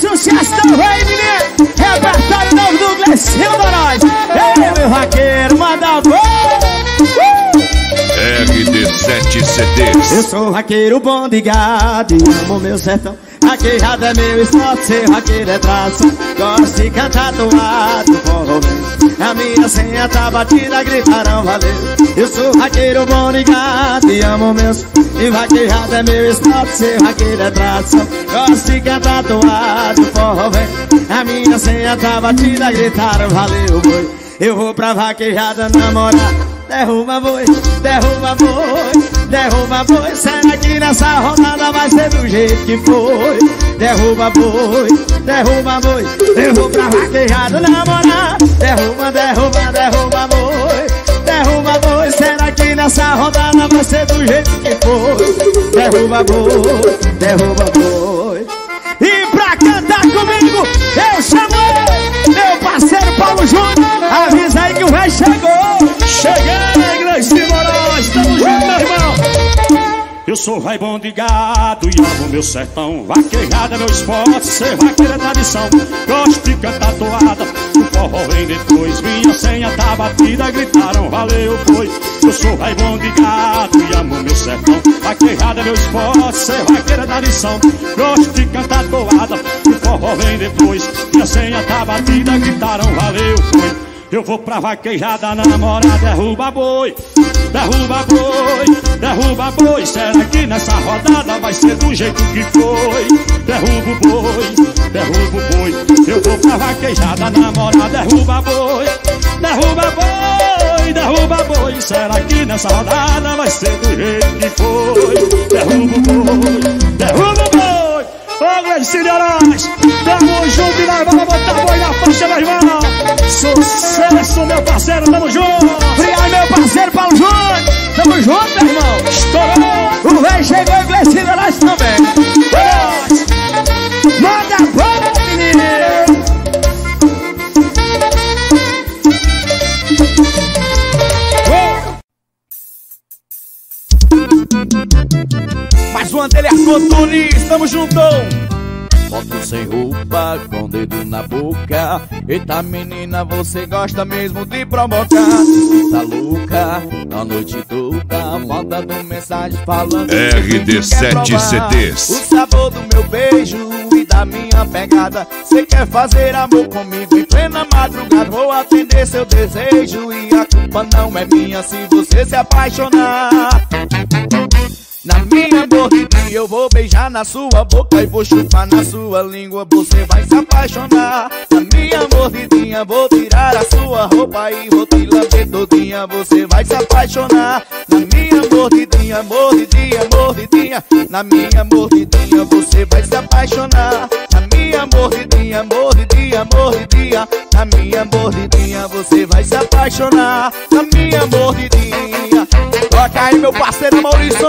sucesso do rei, menino. Repertório novo do Glecinho da nós. Ei, meu vaqueiro, manda boa. RD7 CDs. Eu sou um vaqueiro bom de gado e amo meu sertão. Vaqueirado é meu esporte, ser vaqueiro é traço. Gosto de cantar toado, forró bem. A minha senha tá batida, gritarão valeu. Eu sou vaqueiro bom de gado e amo meu sertão. E vaqueirado é meu esporte, ser vaqueiro é traço. Gosto de cantar toado, forró bem. A minha senha tá batida, gritaram valeu, boi. Eu vou pra vaqueirada namorar. Derruba boi, derruba boi, derruba boi. Será que nessa rodada vai ser do jeito que foi? Derruba boi, derruba boi. Eu vou pra vaquejado namorar. Derruba, derruba, derruba boi, derruba boi. Será que nessa rodada vai ser do jeito que foi? Derruba boi, derruba boi. E pra cantar comigo, eu chamo meu parceiro Paulo Júnior. Avisa aí que o rei chegou. Cheguei, Glecinho Moraes, tamo junto, meu irmão. Eu sou vai bom de gado e amo meu sertão. Vaqueirada é meu esporte, ser vaqueira é tradição. Gosto de cantar toada, o forró vem depois. Minha senha tá batida, gritaram valeu, foi. Eu sou vai bom de gado e amo meu sertão. Vaqueirada é meu esporte, ser vaqueira é tradição. Gosto de cantar toada, o forró vem depois. Minha senha tá batida, gritaram valeu, foi. Eu vou pra vaquejada namorar, derruba boi, derruba boi, derruba boi. Será que nessa rodada vai ser do jeito que foi? Derruba boi, derruba boi. Eu vou pra vaquejada namorar, derruba boi, derruba boi, derruba boi. Será que nessa rodada vai ser do jeito que foi? Derruba boi, derruba boi. Ô Glecinho Moraes, tamo junto e nós vamos botar boi na faixa, meu irmão. Sucesso, meu parceiro, tamo junto. E aí, meu parceiro Paulo Júnior, tamo junto, meu irmão. Estourou. O velho chegou e Glecinho nós também. Nós. Manda a bola, menino. Mais um anterior, Tunis, tamo juntão. Foto sem roupa, com o dedo na boca. Eita menina, você gosta mesmo de provocar. Tá louca, a noite toda, mandando mensagem falando RD7 CDs. O sabor do meu beijo e da minha pegada. Você quer fazer amor comigo em plena madrugada. Vou atender seu desejo e a culpa não é minha se você se apaixonar. Na minha boca eu vou beijar na sua boca e vou chupar na sua língua, você vai se apaixonar. Na minha mordidinha vou tirar a sua roupa e vou te lamber todinha, você vai se apaixonar. Na minha mordidinha, mordidinha, mordidinha. Na minha mordidinha você vai se apaixonar. Na minha mordidinha, mordidinha, mordidinha. Na minha mordidinha você vai se apaixonar. Na minha mordidinha. Toca aí meu parceiro Maurício,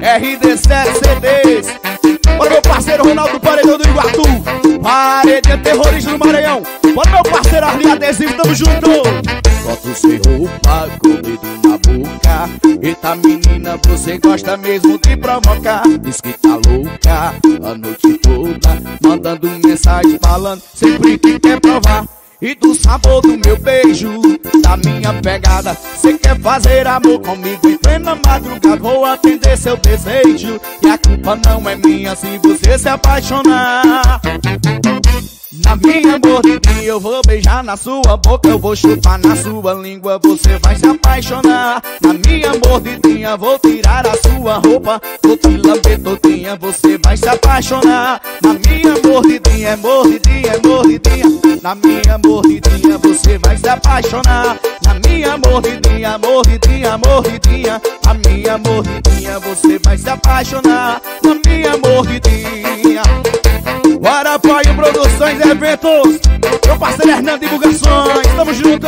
RD7 CDs. Bora meu parceiro Ronaldo Paredão do Iguatu, parede terrorista do Maranhão. Bora meu parceiro Arlindinho adesivo, tamo junto. Foto sem roupa, com o dedo na boca. Eita menina, você gosta mesmo de provocar. Diz que tá louca, a noite toda, mandando mensagem falando sempre que quer provar. E do sabor do meu beijo, da minha pegada. Você quer fazer amor comigo em plena madrugada. Vou atender seu desejo e a culpa não é minha se você se apaixonar. Na minha mordidinha eu vou beijar na sua boca, eu vou chupar na sua língua, você vai se apaixonar. Na minha mordidinha vou tirar a sua roupa, vou te lamber todinha, você vai se apaixonar. Na minha mordidinha, mordidinha, mordidinha. Na minha mordidinha você vai se apaixonar. Na minha mordidinha, mordidinha, mordidinha. Na minha mordidinha você vai se apaixonar. Na minha mordidinha. Guarapaio Produções e Eventos, meu parceiro Hernando Divulgações, tamo junto.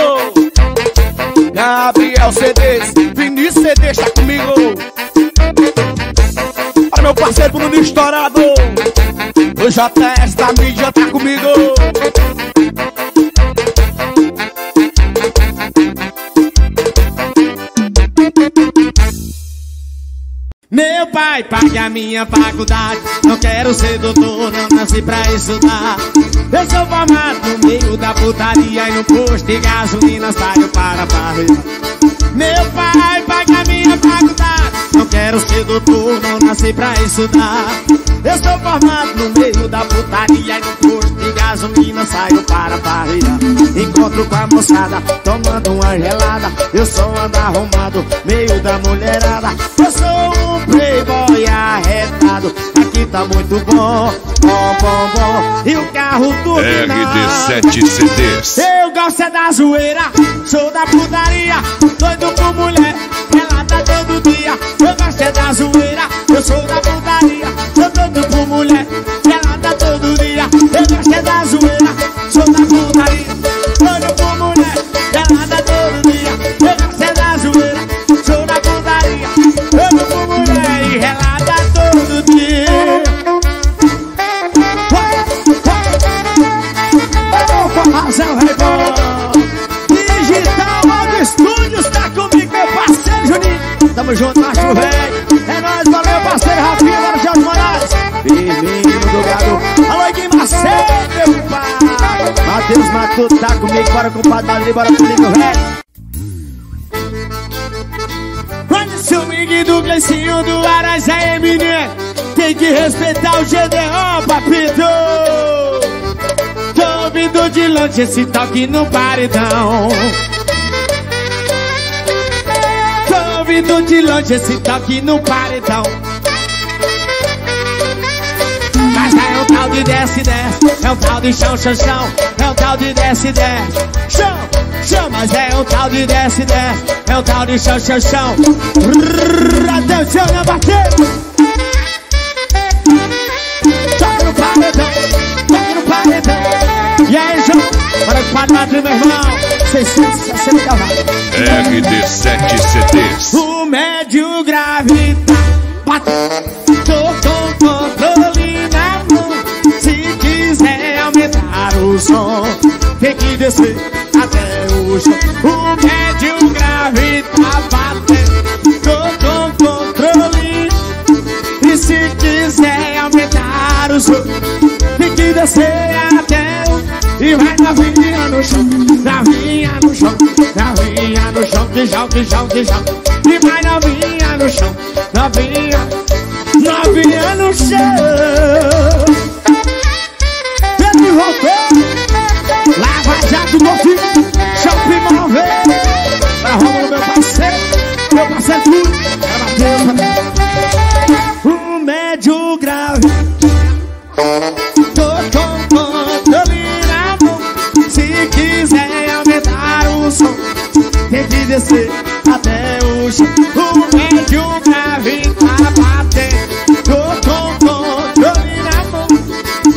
Gabriel CDs, Vinícius CDs, tá comigo. Olha meu parceiro Bruno estourado, o JS da mídia tá comigo. Meu pai pague a minha faculdade, não quero ser doutor, não nasci pra estudar. Eu sou formado no meio da putaria e no posto de gasolina saio para varrer. Meu pai pague a minha faculdade, não quero ser doutor, não nasci pra estudar. Eu sou formado no meio da putaria e no posto de gasolina saio para varrer. Encontro com a moçada, tomando uma gelada, eu só ando arrumado, meio da mulherada. Eu sou um playboy arretado, aqui tá muito bom, bom, bom, bom. E o carro do RD7 CDs. Eu gosto é da zoeira, sou da putaria, doido com mulher, ela tá todo dia. Eu gosto é da zoeira, eu sou da putaria, sou doido com mulher, ela tá todo dia. Eu gosto é da zoeira, sou da putaria, doido com mulher, ela tá todo dia. Eu gosto é da zoeira, sou da putaria, doido com mulher e ela tá todo dia. Digital Audio Estúdios, tá comigo meu parceiro Juninho. Tamo junto, macho velho. É nóis, valeu parceiro Rafinha, lá no Jorge Moraes. Firminho do Gado. Alô, Iguinho Macedo, meu pai. Matheus Matuto tá comigo, bora compadre Madrid, bora comigo, velho. Olha seu Miguel do Gleicinho do Arajaí, menino. Tem que respeitar o GDO, papito. Tô ouvindo de longe esse toque no paredão. Tô ouvindo de longe esse toque no paredão. Mas é um tal de desce e desce, é um tal de chão, chão, chão. É um tal de desce e desce, chão, chão. Mas é um tal de desce e desce, é um tal de chão, chão, chão. Atenção, meu parceiro. Toque no paredão, toque no paredão. E aí, João? Bora com o Padre, meu irmão. 660 cavalos. RD7CDs. O médio gravita. Bate. Tô com controle na mão. Se quiser aumentar o som, tem que descer até o chão. O médio gravita. Bate. Tô com controle. E se quiser aumentar o som, tem que descer até o chão. E vai novinha no chão, novinha no chão, novinha no chão, de chão, de chão, de chão. E vai novinha no chão, novinha, novinha no chão. Pedro voltou, Lava Jato do Golfinho, Shopping Malvê. Na Roma do meu parceiro tudo, ela bateu. O médio grave. Tem que descer até o chão. O médio grave tá batendo. Tô com controle na mão.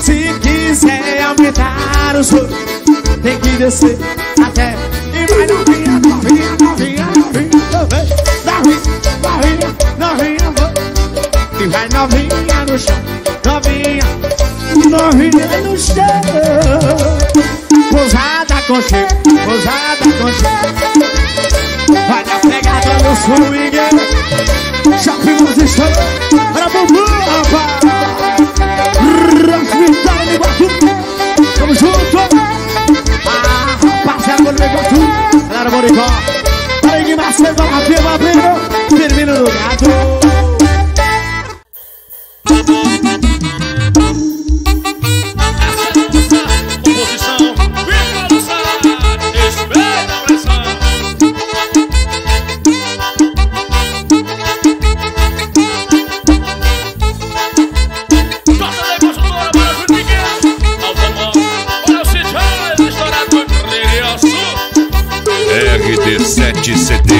Se quiser aumentar o som, tem que descer até. E vai novinha, novinha, novinha, novinha, novinha, novinha, novinha, novinha. E vai novinha no chão, novinha, novinha no chão. Pousada contigo, pousada contigo. Vai dar pegada no swing. Shopping musician. Para bumbum, rapaz. Hospital de Batu. Tamo junto. Ah, rapaz, é bom de Batu. Galera, Boricó. Para Iguinho Macedo, a firma abrindo. Termina no gato.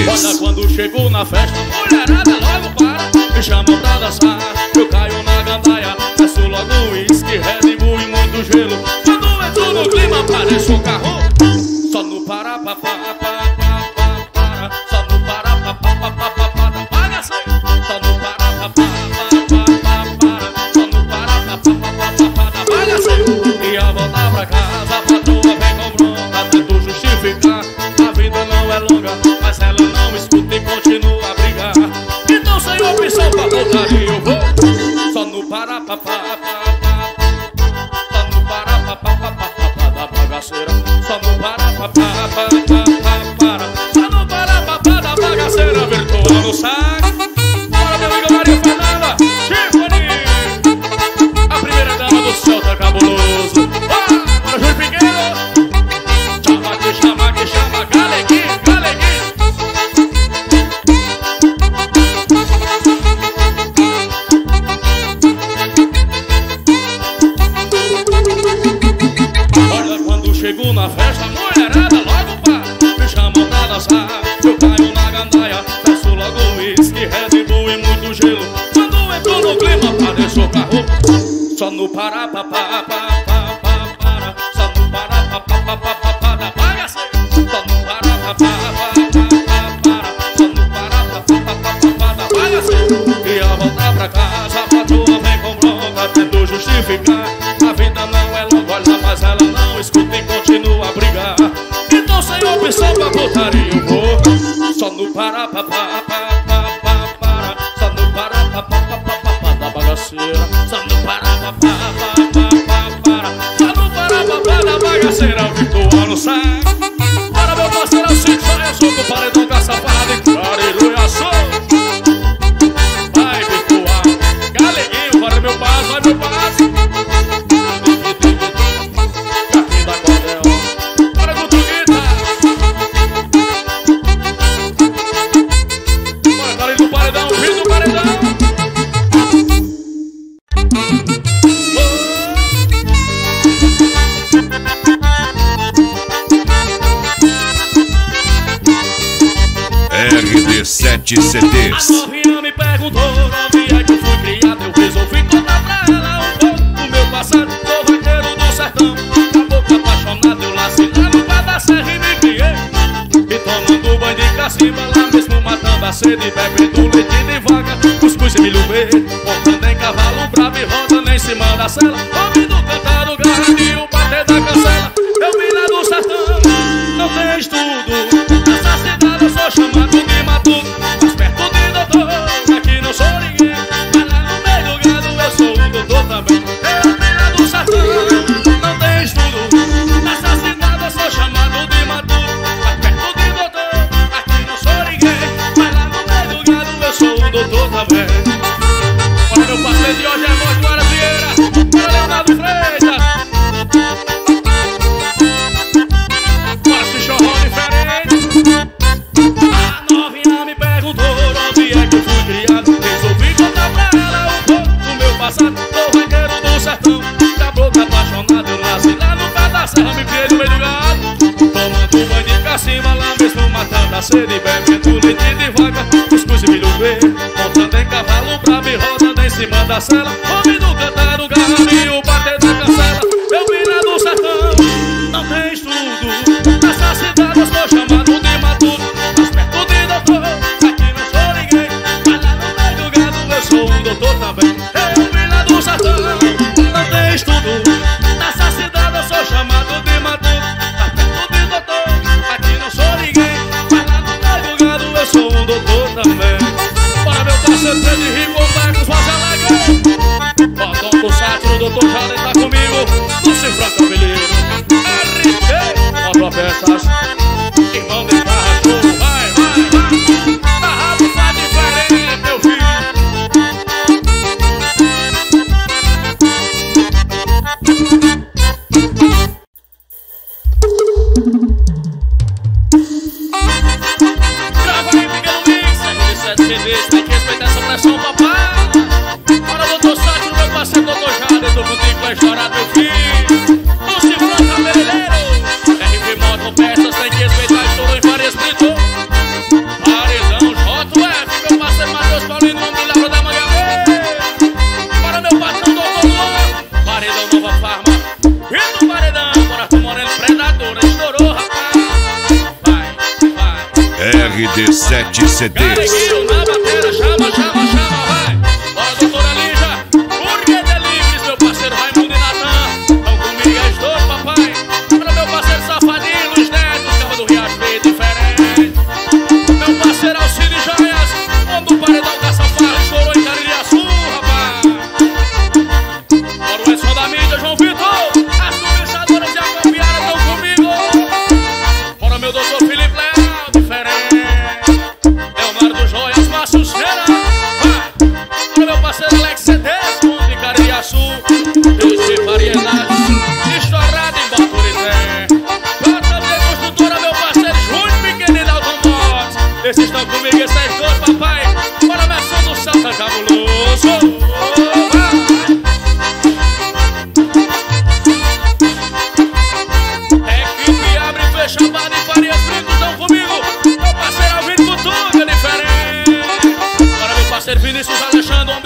Olha quando chegou na festa, mulherada logo para, me chamam pra dançar. Eu caio na gandaia, peço logo um uísque, Red Bull e muito gelo. Quando entro no clima, parece um carro. Só no Parapapá, para, só no Parapapá, para, só no Parapapá, para, só no Parapapá, para, e a volta pra casa, a patroa vem com bronca, tento justificar. A vida não é longa, mas ela não escuta e continua a brigar. Então, senhor, precisa. 7 CDs. A novinha me perguntou onde é que eu fui criado. Eu resolvi contar pra ela um pouco do meu passado. Sou vaqueiro do sertão, caboclo apaixonado. Eu nasci lá no pé da serra e me criei, e tomando banho de cacimba, lá mesmo matando a sede, bebendo leite de vaca, cuscuz e milho verde, montando em cavalo bravo e rodando em cima da sela, ouvindo cantar o garradinho, o bater da cancela. Eu vim lá do sertão, não tem estudo, nessa cidade eu sou chamado de matuto. Sede, bebendo leite de vaca, cuscuz e milho verde, montando em cavalo bravo e rodando em cima da sela, ouvindo cantar o garraminho, bater da cancela. Eu vim lá do sertão, não tem estudo, nessa cidade eu sou chamado de matuto, mas perto de doutor, aqui não sou ninguém, mas lá no meio do gado eu sou um doutor também. Eu vim lá do sertão, não tem estudo, nessa cidade eu sou chamado de matuto, mas perto de doutor, aqui não sou ninguém, eu sou um doutor também. Para meu parceiro de Rio, Otacos, Vajalagão, Botão do Sátiro, o doutor Jalen tá comigo. Não se enfrenta, menino RD, bota o apertas, irmão de carrachorro. Vai, vai, vai, a rabo tá diferente, meu filho. Tem que respeitar essa pressão, papai. Para doutor Sátiro, meu parceiro, doutor Jade, do botico vai chorar teu filho. Não se brota, beleleiro. RV Moto Peças, tem que respeitar a estoura em várias fritos. Paredão, JF, meu parceiro Matheus Paulino, vamos brilhar pra dar uma galera. Para meu patrão, doutor Lula, Paredão, Nova Farma. E do Paredão, bora com Moreno, predadora, estourou, rapaz. Vai, vai. RD7 CDs. Diferente, meu parceiro Alcine Joias, quando o paredão da São Paulo estourou. fabuloso. Vinícius, Alexandre,